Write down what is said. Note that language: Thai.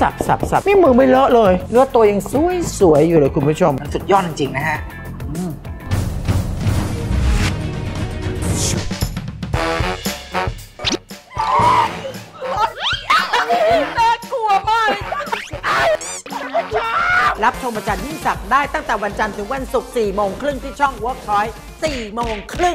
สับนี่มือไม่เลอะเลยเนื้อตัวยังสวยอยู่เลยคุณผู้ชมมันสุดยอดจริงๆนะฮะรับชมอาจารย์ยิ่งศักดิ์ได้ตั้งแต่วันจันทร์ถึงวันศุกร์ 4 โมงครึ่งที่ช่อง Workpoint 4 โมงครึ่ง